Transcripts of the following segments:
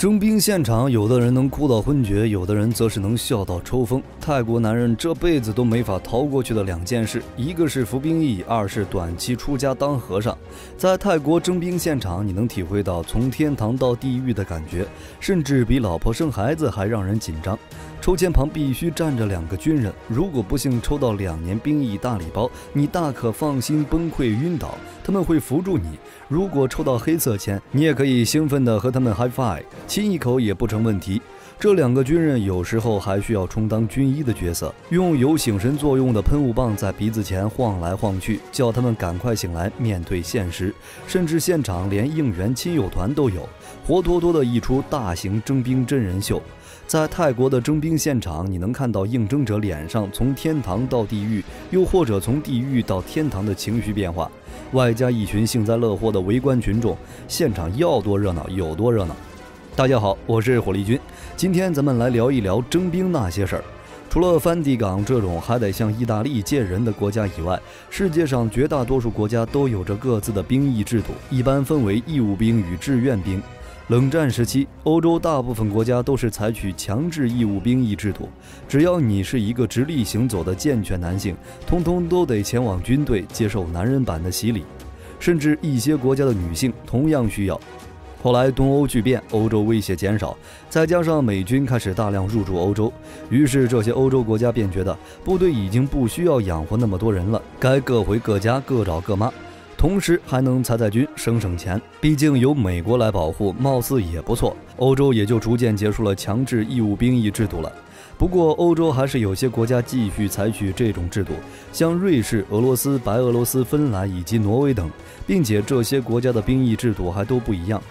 征兵现场，有的人能哭到昏厥，有的人则是能笑到抽风。泰国男人这辈子都没法逃过去的两件事，一个是服兵役，二是短期出家当和尚。在泰国征兵现场，你能体会到从天堂到地狱的感觉，甚至比老婆生孩子还让人紧张。 抽签旁必须站着两个军人，如果不幸抽到2年兵役大礼包，你大可放心崩溃晕倒，他们会扶住你；如果抽到黑色签，你也可以兴奋地和他们 high five， 亲一口也不成问题。这两个军人有时候还需要充当军医的角色，用有醒神作用的喷雾棒在鼻子前晃来晃去，叫他们赶快醒来，面对现实。甚至现场连应援亲友团都有，活脱脱的一出大型征兵真人秀。 在泰国的征兵现场，你能看到应征者脸上从天堂到地狱，又或者从地狱到天堂的情绪变化，外加一群幸灾乐祸的围观群众，现场要多热闹有多热闹。大家好，我是火力军，今天咱们来聊一聊征兵那些事儿。 除了梵蒂冈这种还得向意大利借人的国家以外，世界上绝大多数国家都有着各自的兵役制度，一般分为义务兵与志愿兵。冷战时期，欧洲大部分国家都是采取强制义务兵役制度，只要你是一个直立行走的健全男性，通通都得前往军队接受男人版的洗礼，甚至一些国家的女性同样需要。 后来东欧巨变，欧洲威胁减少，再加上美军开始大量入驻欧洲，于是这些欧洲国家便觉得部队已经不需要养活那么多人了，该各回各家，各找各妈，同时还能裁裁军，省省钱。毕竟由美国来保护，貌似也不错。欧洲也就逐渐结束了强制义务兵役制度了。 不过，欧洲还是有些国家继续采取这种制度，像瑞士、俄罗斯、白俄罗斯、芬兰以及挪威等，并且这些国家的兵役制度还都不一样。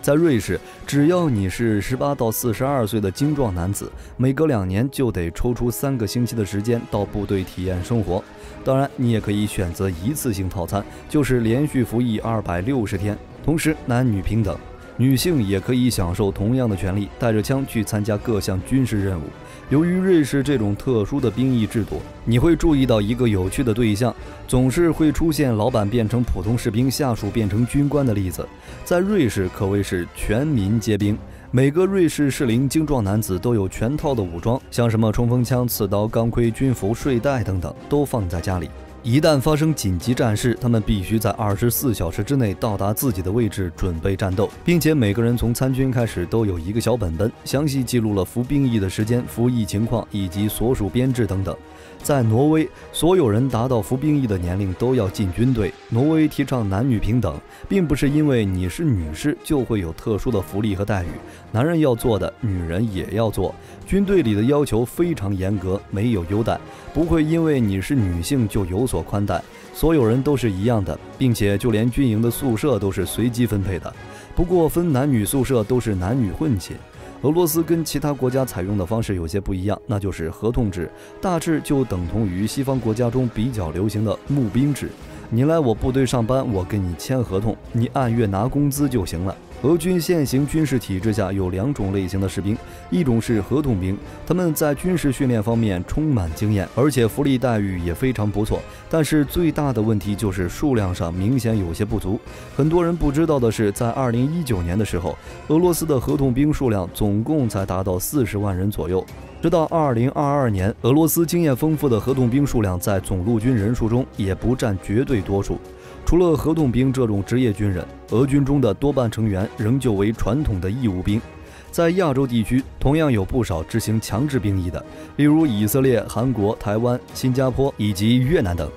在瑞士，只要你是18到42岁的精壮男子，每隔2年就得抽出3个星期的时间到部队体验生活。当然，你也可以选择一次性套餐，就是连续服役260天，同时男女平等。 女性也可以享受同样的权利，带着枪去参加各项军事任务。由于瑞士这种特殊的兵役制度，你会注意到一个有趣的对象，总是会出现老板变成普通士兵，下属变成军官的例子。在瑞士可谓是全民皆兵，每个瑞士适龄精壮男子都有全套的武装，像什么冲锋枪、刺刀、钢盔、军服、睡袋等等，都放在家里。 一旦发生紧急战事，他们必须在24小时之内到达自己的位置准备战斗，并且每个人从参军开始都有一个小本本，详细记录了服兵役的时间、服役情况以及所属编制等等。在挪威，所有人达到服兵役的年龄都要进军队。挪威提倡男女平等，并不是因为你是女士就会有特殊的福利和待遇，男人要做的，女人也要做。军队里的要求非常严格，没有优待，不会因为你是女性就有所。 所宽待，所有人都是一样的，并且就连军营的宿舍都是随机分配的。不过分男女宿舍都是男女混寝。俄罗斯跟其他国家采用的方式有些不一样，那就是合同制，大致就等同于西方国家中比较流行的募兵制。你来我部队上班，我跟你签合同，你按月拿工资就行了。 俄军现行军事体制下有2种类型的士兵，一种是合同兵，他们在军事训练方面充满经验，而且福利待遇也非常不错。但是最大的问题就是数量上明显有些不足。很多人不知道的是，在2019年的时候，俄罗斯的合同兵数量总共才达到40万人左右。 直到2022年，俄罗斯经验丰富的合同兵数量在总陆军人数中也不占绝对多数。除了合同兵这种职业军人，俄军中的多半成员仍旧为传统的义务兵。在亚洲地区，同样有不少执行强制兵役的，例如以色列、韩国、台湾、新加坡以及越南等。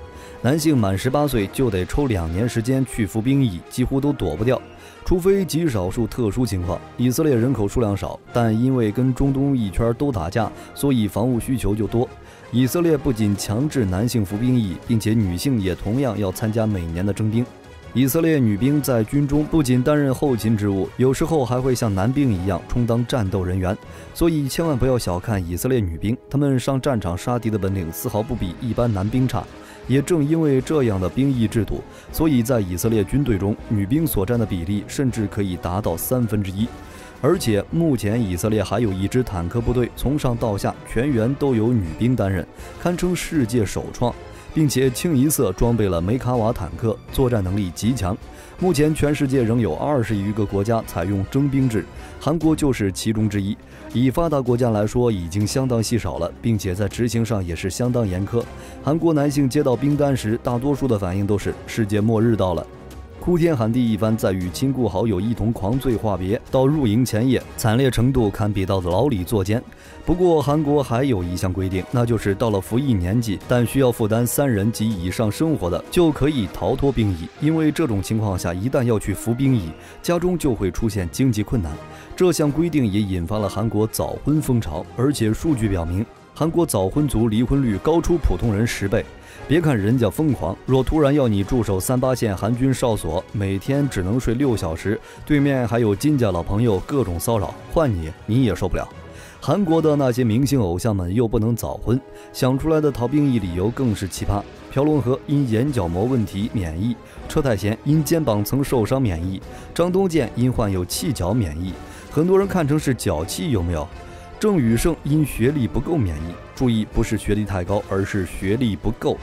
男性满18岁就得抽2年时间去服兵役，几乎都躲不掉。 除非极少数特殊情况，以色列人口数量少，但因为跟中东一圈都打架，所以防务需求就多。以色列不仅强制男性服兵役，并且女性也同样要参加每年的征兵。以色列女兵在军中不仅担任后勤职务，有时候还会像男兵一样充当战斗人员。所以千万不要小看以色列女兵，她们上战场杀敌的本领丝毫不比一般男兵差。 也正因为这样的兵役制度，所以在以色列军队中，女兵所占的比例甚至可以达到1/3。而且目前以色列还有一支坦克部队，从上到下全员都由女兵担任，堪称世界首创，并且清一色装备了梅卡瓦坦克，作战能力极强。目前全世界仍有20余个国家采用征兵制，韩国就是其中之一。以发达国家来说，已经相当稀少了，并且在执行上也是相当严苛。韩国男性接到兵单时，大多数的反应都是世界末日到了。 哭天喊地一番，在与亲故好友一同狂醉话别，到入营前夜，惨烈程度堪比到牢里坐监。不过，韩国还有一项规定，那就是到了服役年纪，但需要负担3人及以上生活的，就可以逃脱兵役。因为这种情况下，一旦要去服兵役，家中就会出现经济困难。这项规定也引发了韩国早婚风潮，而且数据表明，韩国早婚族离婚率高出普通人10倍。 别看人家疯狂，若突然要你驻守38线韩军哨所，每天只能睡6小时，对面还有金家老朋友各种骚扰，换你你也受不了。韩国的那些明星偶像们又不能早婚，想出来的逃兵役理由更是奇葩。朴龙河因眼角膜问题免役，车太贤因肩膀曾受伤免役，张东健因患有气脚免役，很多人看成是脚气，有没有？ 郑宇盛因学历不够免役，注意不是学历太高，而是学历不够。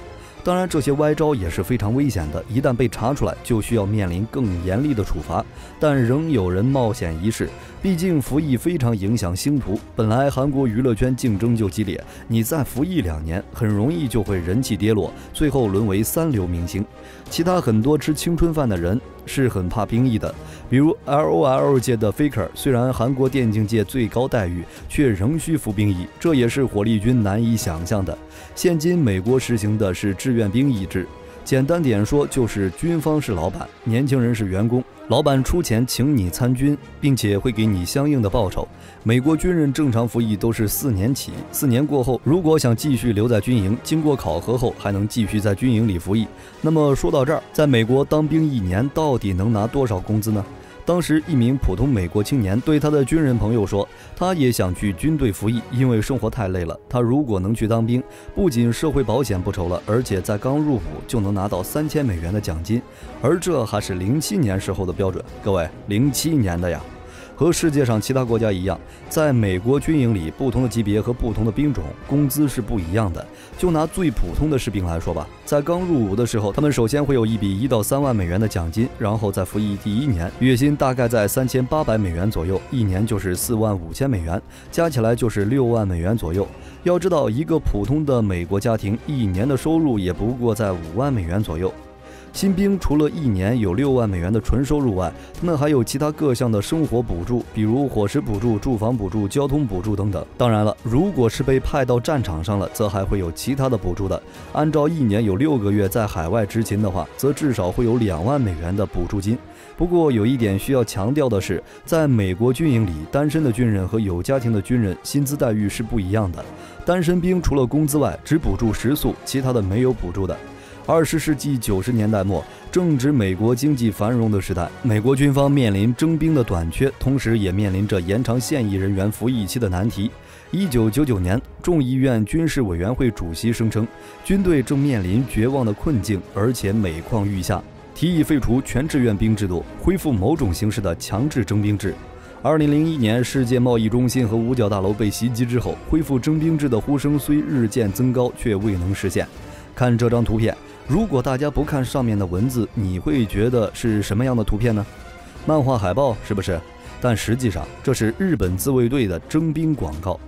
当然，这些歪招也是非常危险的，一旦被查出来，就需要面临更严厉的处罚。但仍有人冒险一试，毕竟服役非常影响星途。本来韩国娱乐圈竞争就激烈，你再服役2年，很容易就会人气跌落，最后沦为3流明星。其他很多吃青春饭的人 是很怕兵役的，比如 LOL 界的 Faker， 虽然韩国电竞界最高待遇，却仍需服兵役，这也是火力军难以想象的。现今美国实行的是志愿兵役制，简单点说就是军方是老板，年轻人是员工，老板出钱请你参军，并且会给你相应的报酬。美国军人正常服役都是4年起，4年过后如果想继续留在军营，经过考核后还能继续在军营里服役。那么说到这儿，在美国当兵1年到底能拿多少工资呢？当时一名普通美国青年对他的军人朋友说，他也想去军队服役，因为生活太累了。他如果能去当兵，不仅社会保险不愁了，而且在刚入伍就能拿到3000美元的奖金，而这还是07年时候的标准。各位，07年的呀。 和世界上其他国家一样，在美国军营里，不同的级别和不同的兵种，工资是不一样的。就拿最普通的士兵来说吧，在刚入伍的时候，他们首先会有一笔1到3万美元的奖金，然后在服役第1年，月薪大概在3800美元左右，1年就是45000美元，加起来就是6万美元左右。要知道，一个普通的美国家庭1年的收入也不过在5万美元左右。 新兵除了1年有6万美元的纯收入外，他们还有其他各项的生活补助，比如伙食补助、住房补助、交通补助等等。当然了，如果是被派到战场上了，则还会有其他的补助的。按照1年有6个月在海外执勤的话，则至少会有2万美元的补助金。不过有一点需要强调的是，在美国军营里，单身的军人和有家庭的军人薪资待遇是不一样的。单身兵除了工资外，只补助食宿，其他的没有补助的。 20世纪90年代末，正值美国经济繁荣的时代，美国军方面临征兵的短缺，同时也面临着延长现役人员服役期的难题。1999年，众议院军事委员会主席声称，军队正面临绝望的困境，而且每况愈下，提议废除全志愿兵制度，恢复某种形式的强制征兵制。 2001年，世界贸易中心和五角大楼被袭击之后，恢复征兵制的呼声虽日渐增高，却未能实现。看这张图片。 如果大家不看上面的文字，你会觉得是什么样的图片呢？漫画海报是不是？但实际上，这是日本自卫队的征兵广告。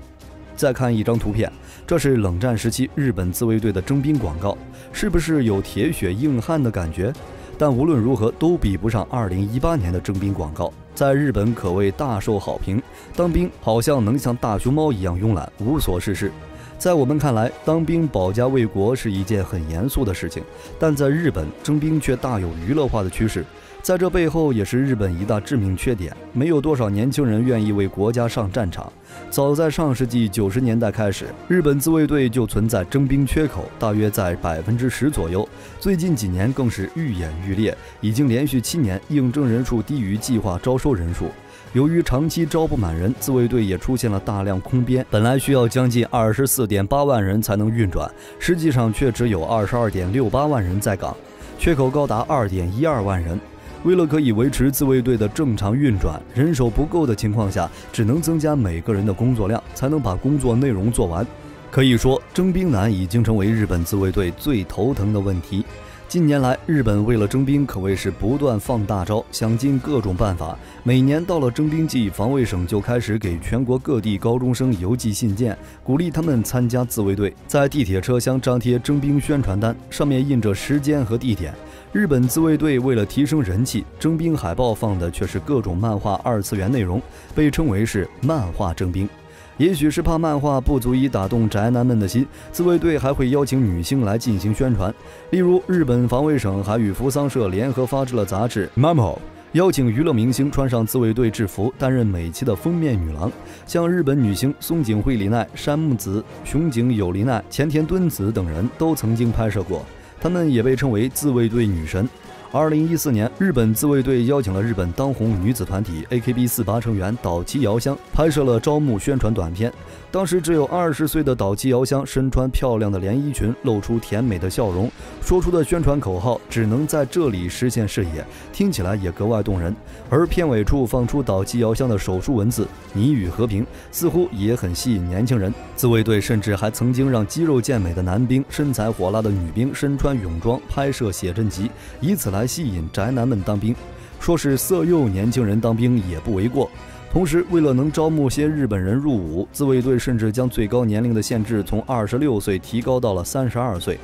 再看一张图片，这是冷战时期日本自卫队的征兵广告，是不是有铁血硬汉的感觉？但无论如何，都比不上2018年的征兵广告，在日本可谓大受好评。当兵好像能像大熊猫一样慵懒，无所事事。 在我们看来，当兵保家卫国是一件很严肃的事情，但在日本，征兵却大有娱乐化的趋势。在这背后，也是日本一大致命缺点：没有多少年轻人愿意为国家上战场。早在上世纪90年代开始，日本自卫队就存在征兵缺口，大约在10%左右。最近几年更是愈演愈烈，已经连续7年应征人数低于计划招收人数。 由于长期招不满人，自卫队也出现了大量空编。本来需要将近 24.8万人才能运转，实际上却只有 22.68万人在岗，缺口高达 2.12万人。为了可以维持自卫队的正常运转，人手不够的情况下，只能增加每个人的工作量，才能把工作内容做完。可以说，征兵难已经成为日本自卫队最头疼的问题。近年来，日本为了征兵可谓是不断放大招，想尽各种办法。每年到了征兵季，防卫省就开始给全国各地高中生邮寄信件，鼓励他们参加自卫队。在地铁车厢张贴征兵宣传单，上面印着时间和地点。 日本自卫队为了提升人气，征兵海报放的却是各种漫画二次元内容，被称为是漫画征兵。也许是怕漫画不足以打动宅男们的心，自卫队还会邀请女星来进行宣传。例如，日本防卫省还与扶桑社联合发制了杂志《Mamo》。 邀请娱乐明星穿上自卫队制服，担任每期的封面女郎，像日本女星松井惠里奈、山木子、熊井友梨奈、前田敦子等人都曾经拍摄过，她们也被称为自卫队女神。2014年，日本自卫队邀请了日本当红女子团体 AKB48 成员岛崎遥香拍摄了招募宣传短片。当时只有20岁的岛崎遥香身穿漂亮的连衣裙，露出甜美的笑容，说出的宣传口号只能在这里实现视野，听起来也格外动人。而片尾处放出岛崎遥香的手书文字“你与和平”，似乎也很吸引年轻人。自卫队甚至还曾经让肌肉健美的男兵、身材火辣的女兵身穿泳装拍摄写真集，以此来吸引宅男们当兵。说是色诱年轻人当兵也不为过。 同时，为了能招募些日本人入伍，自卫队甚至将最高年龄的限制从26岁提高到了32岁。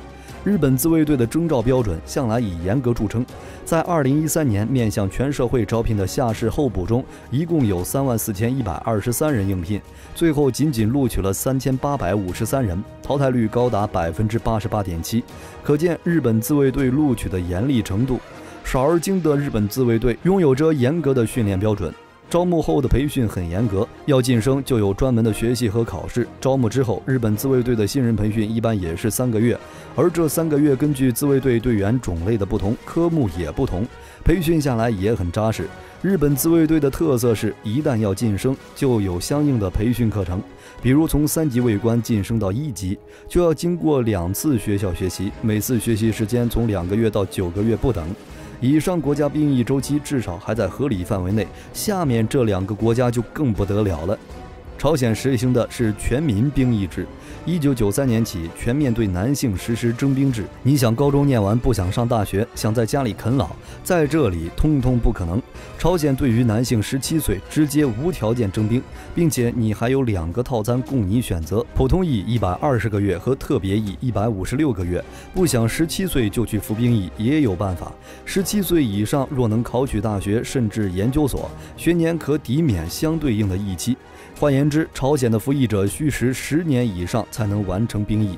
日本自卫队的征召标准向来以严格著称。在2013年面向全社会招聘的下士候补中，一共有34,123人应聘，最后仅仅录取了3,853人，淘汰率高达88.7%，可见日本自卫队录取的严厉程度。少而精的日本自卫队拥有着严格的训练标准。 招募后的培训很严格，要晋升就有专门的学习和考试。招募之后，日本自卫队的新人培训一般也是3个月，而这3个月根据自卫队队员种类的不同，科目也不同，培训下来也很扎实。日本自卫队的特色是，一旦要晋升，就有相应的培训课程，比如从3级卫官晋升到1级，就要经过2次学校学习，每次学习时间从2个月到9个月不等。 以上国家兵役周期至少还在合理范围内，下面这2个国家就更不得了了。朝鲜实行的是全民兵役制，1993年起全面对男性实施征兵制。你想高中念完不想上大学，想在家里啃老，在这里通通不可能。朝鲜对于男性17岁直接无条件征兵，并且你还有2个套餐供你选择：普通役120个月和特别役156个月。不想17岁就去服兵役也有办法。17岁以上若能考取大学甚至研究所，学年可抵免相对应的役期。换言之，朝鲜的服役者需时10年以上才能完成兵役，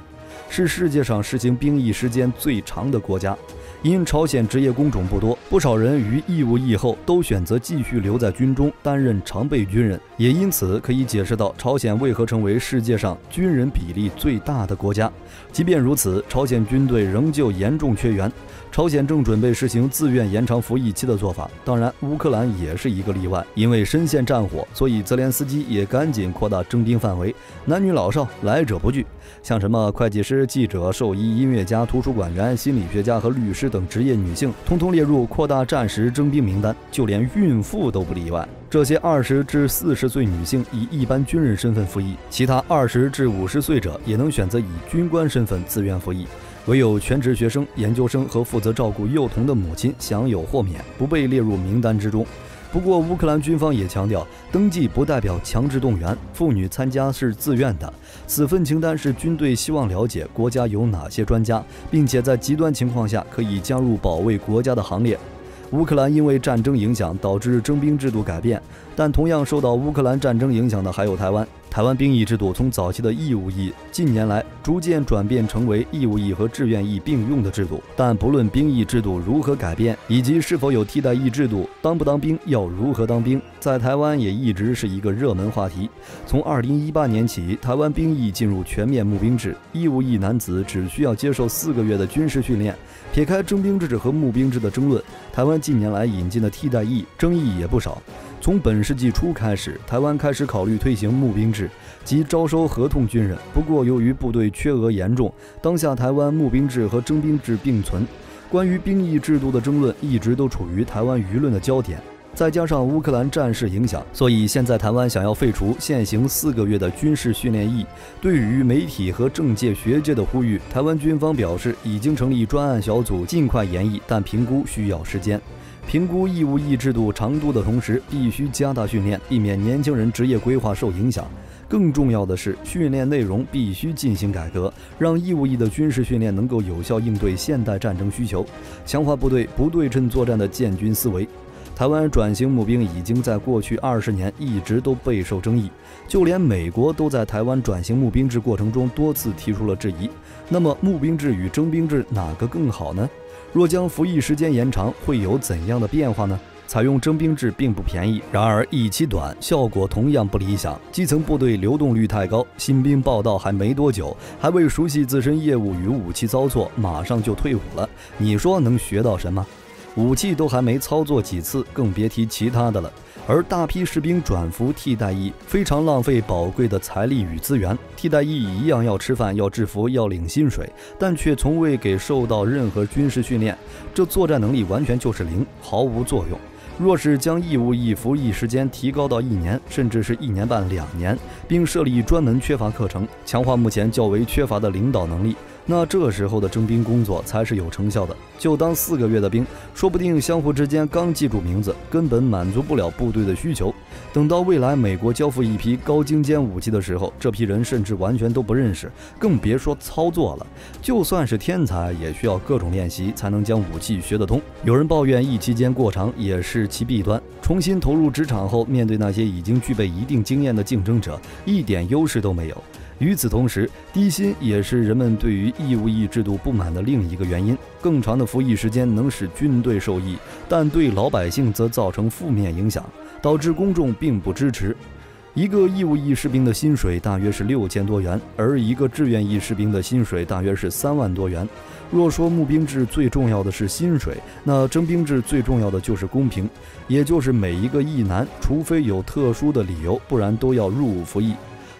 是世界上实行兵役时间最长的国家。 因朝鲜职业工种不多，不少人于义务役后都选择继续留在军中担任常备军人，也因此可以解释到朝鲜为何成为世界上军人比例最大的国家。即便如此，朝鲜军队仍旧严重缺员。朝鲜正准备实行自愿延长服役期的做法，当然乌克兰也是一个例外，因为深陷战火，所以泽连斯基也赶紧扩大征兵范围，男女老少来者不拒，像什么会计师、记者、兽医、音乐家、图书馆员、心理学家和律师。 等职业女性通通列入扩大战时征兵名单，就连孕妇都不例外。这些20至40岁女性以一般军人身份服役，其他20至50岁者也能选择以军官身份自愿服役。唯有全职学生、研究生和负责照顾幼童的母亲享有豁免，不被列入名单之中。 不过，乌克兰军方也强调，登记不代表强制动员，妇女参加是自愿的。此份清单是军队希望了解国家有哪些专家，并且在极端情况下可以加入保卫国家的行列。乌克兰因为战争影响导致征兵制度改变，但同样受到乌克兰战争影响的还有台湾。台湾兵役制度从早期的义务役，近年来逐渐转变成为义务役和志愿役并用的制度。但不论兵役制度如何改变，以及是否有替代役制度，当不当兵，要如何当兵，在台湾也一直是一个热门话题。从2018年起，台湾兵役进入全面募兵制，义务役男子只需要接受4个月的军事训练。撇开征兵制和募兵制的争论，台湾近年来引进的替代役争议也不少。 从本世纪初开始，台湾开始考虑推行募兵制，即招收合同军人。不过，由于部队缺额严重，当下台湾募兵制和征兵制并存。关于兵役制度的争论一直都处于台湾舆论的焦点。再加上乌克兰战事影响，所以现在台湾想要废除现行4个月的军事训练役。对于媒体和政界学界的呼吁，台湾军方表示已经成立专案小组，尽快研议，但评估需要时间。 评估义务役制度长度的同时，必须加大训练，避免年轻人职业规划受影响。更重要的是，训练内容必须进行改革，让义务役的军事训练能够有效应对现代战争需求，强化部队不对称作战的建军思维。 台湾转型募兵已经在过去20年一直都备受争议，就连美国都在台湾转型募兵制过程中多次提出了质疑。那么，募兵制与征兵制哪个更好呢？若将服役时间延长，会有怎样的变化呢？ 采用征兵制并不便宜，然而役期短，效果同样不理想。基层部队流动率太高，新兵报到还没多久，还未熟悉自身业务与武器操作，马上就退伍了。你说能学到什么？ 武器都还没操作几次，更别提其他的了。而大批士兵转服替代役，非常浪费宝贵的财力与资源。替代役一样要吃饭、要制服、要领薪水，但却从未给受到任何军事训练，这作战能力完全就是零，毫无作用。 若是将义务役服役时间提高到1年，甚至是1年半、2年，并设立专门缺乏课程，强化目前较为缺乏的领导能力，那这时候的征兵工作才是有成效的。就当4个月的兵，说不定相互之间刚记住名字，根本满足不了部队的需求。等到未来美国交付一批高精尖武器的时候，这批人甚至完全都不认识，更别说操作了。就算是天才，也需要各种练习才能将武器学得通。有人抱怨役期间过长，也是 其弊端。重新投入职场后，面对那些已经具备一定经验的竞争者，一点优势都没有。与此同时，低薪也是人们对于义务役制度不满的另一个原因。更长的服役时间能使军队受益，但对老百姓则造成负面影响，导致公众并不支持。 一个义务役士兵的薪水大约是6000多元，而一个志愿役士兵的薪水大约是3万多元。若说募兵制最重要的是薪水，那征兵制最重要的就是公平，也就是每一个役男，除非有特殊的理由，不然都要入伍服役。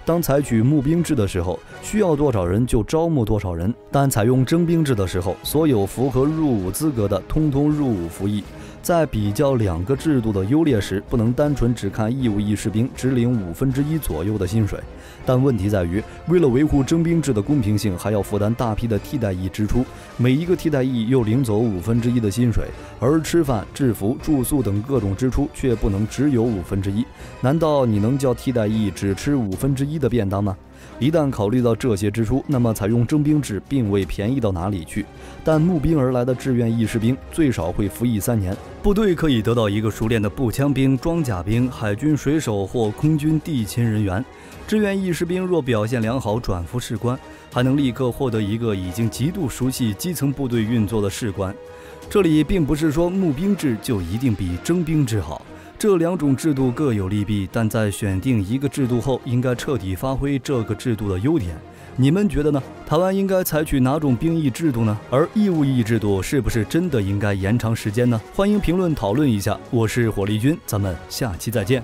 当采取募兵制的时候，需要多少人就招募多少人；但采用征兵制的时候，所有符合入伍资格的，通通入伍服役。在比较2个制度的优劣时，不能单纯只看义务役士兵只领1/5左右的薪水。但问题在于，为了维护征兵制的公平性，还要负担大批的替代役支出，每一个替代役又领走1/5的薪水，而吃饭、制服、住宿等各种支出却不能只有1/5。难道你能叫替代役只吃1/5？ 的便当呢？一旦考虑到这些支出，那么采用征兵制并未便宜到哪里去。但募兵而来的志愿役士兵最少会服役3年，部队可以得到一个熟练的步枪兵、装甲兵、海军水手或空军地勤人员。志愿役士兵若表现良好，转服士官，还能立刻获得一个已经极度熟悉基层部队运作的士官。这里并不是说募兵制就一定比征兵制好。 这2种制度各有利弊，但在选定一个制度后，应该彻底发挥这个制度的优点。你们觉得呢？台湾应该采取哪种兵役制度呢？而义务役制度是不是真的应该延长时间呢？欢迎评论讨论一下。我是火力军，咱们下期再见。